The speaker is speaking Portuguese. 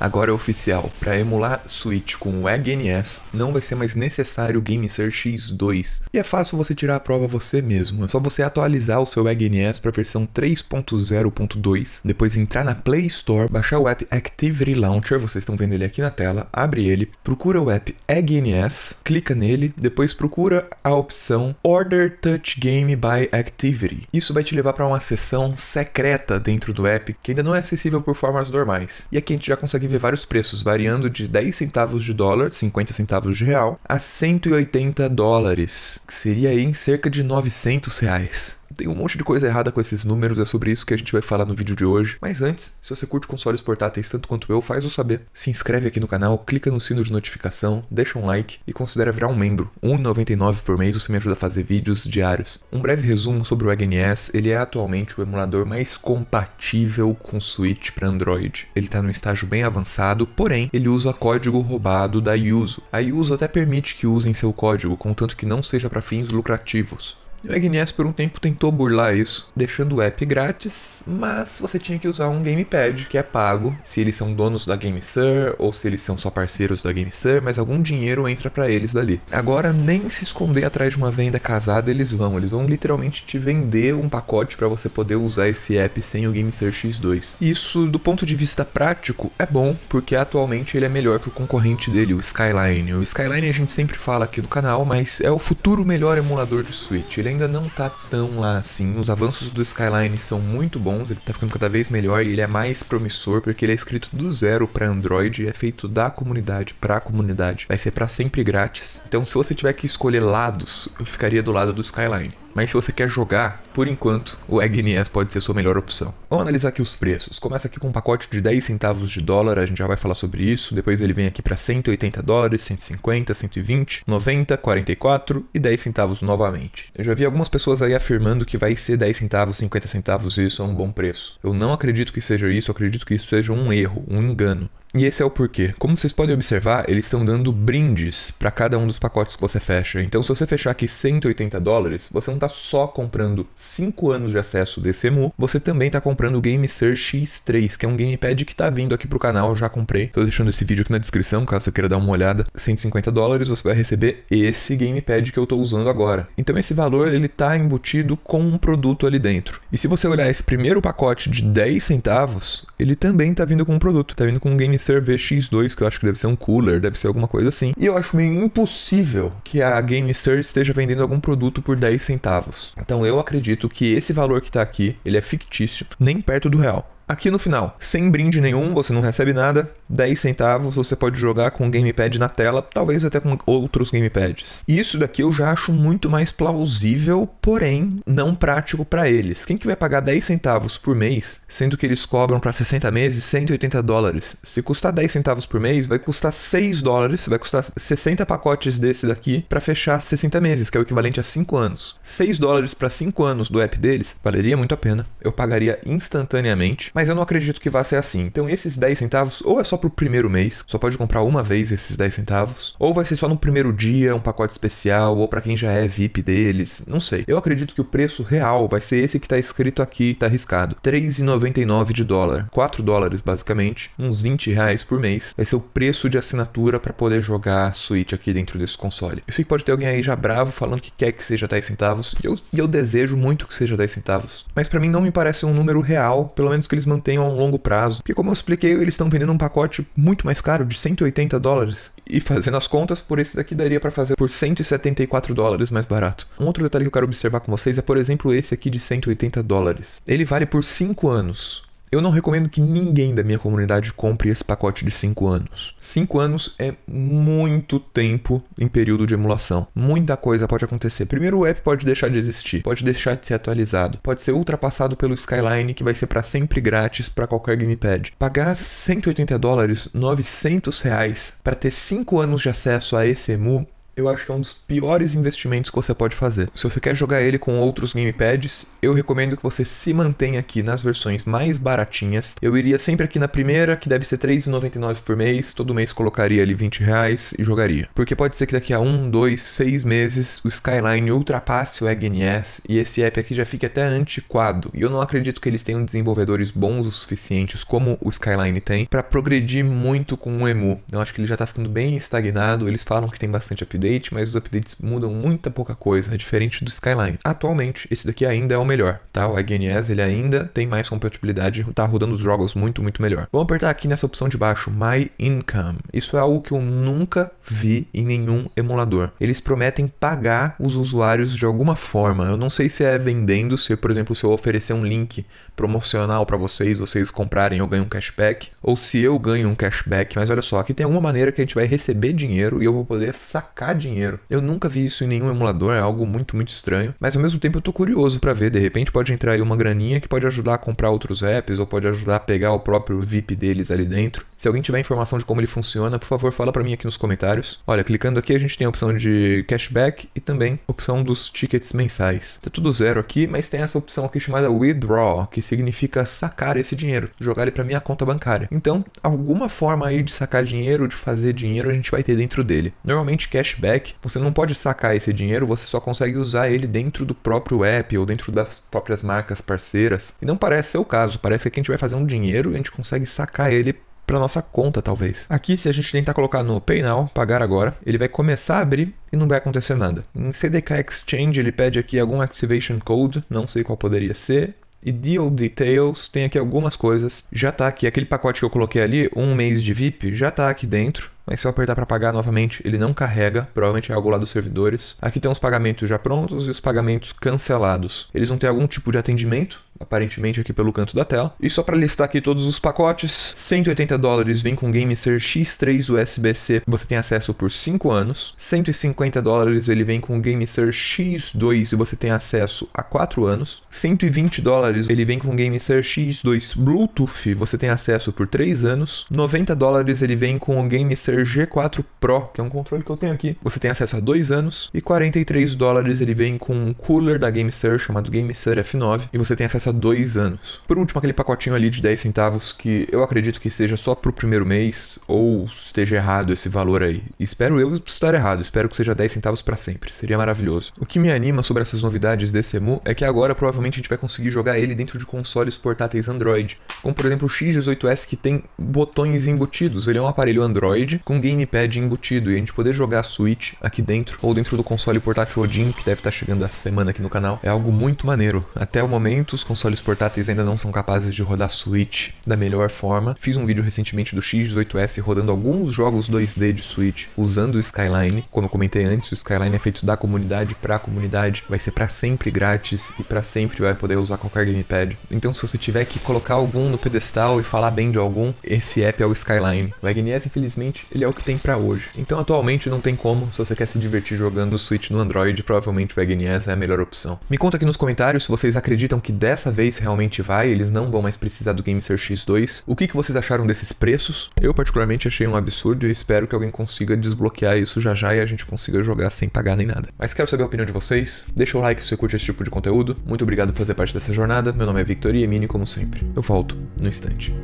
Agora é oficial, para emular Switch com o Egg NS, não vai ser mais necessário o GameSir X2. E é fácil você tirar a prova você mesmo, é só você atualizar o seu Egg NS para a versão 3.0.2, depois entrar na Play Store, baixar o app Activity Launcher, vocês estão vendo ele aqui na tela, abre ele, procura o app Egg NS, clica nele, depois procura a opção Order Touch Game by Activity. Isso vai te levar para uma seção secreta dentro do app, que ainda não é acessível por formas normais. E aqui a gente já consegue ver vários preços, variando de 10 centavos de dólar, 50 centavos de real, a 180 dólares, que seria aí em cerca de 900 reais. Tem um monte de coisa errada com esses números, é sobre isso que a gente vai falar no vídeo de hoje. Mas antes, se você curte consoles portáteis tanto quanto eu, faz eu saber. Se inscreve aqui no canal, clica no sino de notificação, deixa um like e considera virar um membro. R$1,99 por mês, você me ajuda a fazer vídeos diários. Um breve resumo sobre o Egg NS, ele é atualmente o emulador mais compatível com Switch para Android. Ele está num estágio bem avançado, porém, ele usa código roubado da Yuzu. A Yuzu até permite que usem seu código, contanto que não seja para fins lucrativos. O Egg NS por um tempo tentou burlar isso, deixando o app grátis, mas você tinha que usar um gamepad que é pago, se eles são donos da GameSir ou se eles são só parceiros da GameSir, mas algum dinheiro entra pra eles dali. Agora nem se esconder atrás de uma venda casada eles vão literalmente te vender um pacote pra você poder usar esse app sem o GameSir X2. Isso do ponto de vista prático é bom, porque atualmente ele é melhor que o concorrente dele, o Skyline. O Skyline a gente sempre fala aqui no canal, mas é o futuro melhor emulador de Switch. Ele ainda não tá tão lá assim, os avanços do Skyline são muito bons, ele tá ficando cada vez melhor e ele é mais promissor porque ele é escrito do zero pra Android e é feito da comunidade pra comunidade, vai ser pra sempre grátis, então se você tiver que escolher lados, eu ficaria do lado do Skyline. Mas se você quer jogar, por enquanto, o Egg NS pode ser sua melhor opção. Vamos analisar aqui os preços. Começa aqui com um pacote de 10 centavos de dólar, a gente já vai falar sobre isso. Depois ele vem aqui para 180 dólares, 150, 120, 90, 44 e 10 centavos novamente. Eu já vi algumas pessoas aí afirmando que vai ser 10 centavos, 50 centavos e isso é um bom preço. Eu não acredito que seja isso, eu acredito que isso seja um erro, um engano. E esse é o porquê. Como vocês podem observar, eles estão dando brindes para cada um dos pacotes que você fecha. Então, se você fechar aqui 180 dólares, você não está só comprando 5 anos de acesso desse emu, você também está comprando o GameSir X3, que é um gamepad que está vindo aqui para o canal, eu já comprei. Estou deixando esse vídeo aqui na descrição, caso você queira dar uma olhada. 150 dólares, você vai receber esse gamepad que eu estou usando agora. Então, esse valor, ele está embutido com um produto ali dentro. E se você olhar esse primeiro pacote de 10 centavos, ele também está vindo com um produto, está vindo com um GameSir X2, que eu acho que deve ser um cooler, deve ser alguma coisa assim. E eu acho meio impossível que a GameSir esteja vendendo algum produto por 10 centavos. Então eu acredito que esse valor que tá aqui, ele é fictício, nem perto do real. Aqui no final, sem brinde nenhum, você não recebe nada, 10 centavos, você pode jogar com o gamepad na tela, talvez até com outros gamepads. Isso daqui eu já acho muito mais plausível, porém, não prático para eles. Quem que vai pagar 10 centavos por mês, sendo que eles cobram para 60 meses 180 dólares? Se custar 10 centavos por mês, vai custar 6 dólares, vai custar 60 pacotes desse daqui para fechar 60 meses, que é o equivalente a 5 anos. 6 dólares para 5 anos do app deles, valeria muito a pena, eu pagaria instantaneamente. Mas eu não acredito que vá ser assim. Então esses 10 centavos ou é só pro primeiro mês, só pode comprar uma vez esses 10 centavos, ou vai ser só no primeiro dia, um pacote especial, ou pra quem já é VIP deles, não sei. Eu acredito que o preço real vai ser esse que tá escrito aqui, tá arriscado. 3,99 de dólar, 4 dólares basicamente, uns 20 reais por mês, vai ser o preço de assinatura pra poder jogar Switch aqui dentro desse console. Eu sei que pode ter alguém aí já bravo falando que quer que seja 10 centavos, e eu desejo muito que seja 10 centavos, mas pra mim não me parece um número real, pelo menos que eles mantenham a um longo prazo. Porque como eu expliquei, eles estão vendendo um pacote muito mais caro, de 180 dólares. E fazendo as contas, por esse daqui daria para fazer por 174 dólares mais barato. Um outro detalhe que eu quero observar com vocês é, por exemplo, esse aqui de 180 dólares. Ele vale por 5 anos. Eu não recomendo que ninguém da minha comunidade compre esse pacote de 5 anos. 5 anos é muito tempo em período de emulação. Muita coisa pode acontecer. Primeiro, o app pode deixar de existir, pode deixar de ser atualizado, pode ser ultrapassado pelo Skyline, que vai ser para sempre grátis para qualquer gamepad. Pagar 180 dólares, 900 reais, para ter 5 anos de acesso a esse emu, Eu acho que é um dos piores investimentos que você pode fazer. Se você quer jogar ele com outros gamepads, eu recomendo que você se mantenha aqui nas versões mais baratinhas. Eu iria sempre aqui na primeira, que deve ser R$3,99 por mês. Todo mês colocaria ali R$20 e jogaria. Porque pode ser que daqui a 1, 2, 6 meses o Skyline ultrapasse o Egg NS e esse app aqui já fique até antiquado. E eu não acredito que eles tenham desenvolvedores bons o suficientes, como o Skyline tem, para progredir muito com o Emu. Eu acho que ele já tá ficando bem estagnado. Eles falam que tem bastante update, mas os updates mudam muita pouca coisa, diferente do Skyline. Atualmente, esse daqui ainda é o melhor, tá? O Egg NS, ele ainda tem mais compatibilidade, tá rodando os jogos muito melhor. Vamos apertar aqui nessa opção de baixo, My Income. Isso é algo que eu nunca vi em nenhum emulador. Eles prometem pagar os usuários de alguma forma. Eu não sei se é vendendo, se, por exemplo, se eu oferecer um link promocional para vocês, vocês comprarem, eu ganho um cashback, ou se eu ganho um cashback, mas olha só, aqui tem uma maneira que a gente vai receber dinheiro e eu vou poder sacar dinheiro. Eu nunca vi isso em nenhum emulador, é algo muito estranho, mas ao mesmo tempo eu tô curioso pra ver, de repente pode entrar aí uma graninha que pode ajudar a comprar outros apps ou pode ajudar a pegar o próprio VIP deles ali dentro. Se alguém tiver informação de como ele funciona, por favor, fala pra mim aqui nos comentários. Olha, clicando aqui a gente tem a opção de cashback e também a opção dos tickets mensais. Tá tudo zero aqui, mas tem essa opção aqui chamada Withdraw, que significa sacar esse dinheiro, jogar ele pra minha conta bancária. Então, alguma forma aí de sacar dinheiro, de fazer dinheiro, a gente vai ter dentro dele. Normalmente cashback você não pode sacar esse dinheiro, você só consegue usar ele dentro do próprio app ou dentro das próprias marcas parceiras. E não parece ser o caso, parece que a gente vai fazer um dinheiro e a gente consegue sacar ele para nossa conta, talvez. Aqui, se a gente tentar colocar no Pay Now, pagar agora, ele vai começar a abrir e não vai acontecer nada. Em CDK Exchange, ele pede aqui algum Activation Code, não sei qual poderia ser. E Deal Details, tem aqui algumas coisas. Já tá aqui, aquele pacote que eu coloquei ali, um mês de VIP, já tá aqui dentro. Mas se eu apertar para pagar novamente, ele não carrega, provavelmente é algo lá dos servidores. Aqui tem os pagamentos já prontos e os pagamentos cancelados. Eles vão ter algum tipo de atendimento, aparentemente aqui pelo canto da tela. E só para listar aqui todos os pacotes, $180 vem com GameSir X3 USB-C, você tem acesso por 5 anos. $150 ele vem com GameSir X2 e você tem acesso a 4 anos. $120 ele vem com GameSir X2 Bluetooth, você tem acesso por 3 anos. $90 ele vem com o GameSir G4 Pro, que é um controle que eu tenho aqui. Você tem acesso a 2 anos. E $43 ele vem com um cooler da GameSir chamado GameSir F9 e você tem acesso a 2 anos. Por último, aquele pacotinho ali de 10 centavos que eu acredito que seja só pro primeiro mês ou esteja errado esse valor aí. Espero eu estar errado, espero que seja 10 centavos para sempre, seria maravilhoso. O que me anima sobre essas novidades desse Emu é que agora provavelmente a gente vai conseguir jogar ele dentro de consoles portáteis Android, como por exemplo o X18S, que tem botões embutidos. Ele é um aparelho Android com gamepad embutido e a gente poder jogar a Switch aqui dentro ou dentro do console portátil Odin, que deve estar chegando essa semana aqui no canal, é algo muito maneiro. Até o momento os consoles portáteis ainda não são capazes de rodar Switch da melhor forma. Fiz um vídeo recentemente do X18S rodando alguns jogos 2D de Switch usando o Skyline. Como eu comentei antes, o Skyline é feito da comunidade para a comunidade, vai ser para sempre grátis e para sempre vai poder usar qualquer gamepad. Então se você tiver que colocar algum no pedestal e falar bem de algum, esse app é o Skyline. O Egg NS, infelizmente, ele é o que tem pra hoje. Então atualmente não tem como, se você quer se divertir jogando o Switch no Android, provavelmente o Egg NS é a melhor opção. Me conta aqui nos comentários se vocês acreditam que dessa vez realmente vai, eles não vão mais precisar do GameSir X2. O que vocês acharam desses preços? Eu particularmente achei um absurdo e espero que alguém consiga desbloquear isso já e a gente consiga jogar sem pagar nem nada. Mas quero saber a opinião de vocês, deixa o like se você curte esse tipo de conteúdo. Muito obrigado por fazer parte dessa jornada, meu nome é Victor e Emine, como sempre, eu volto no instante.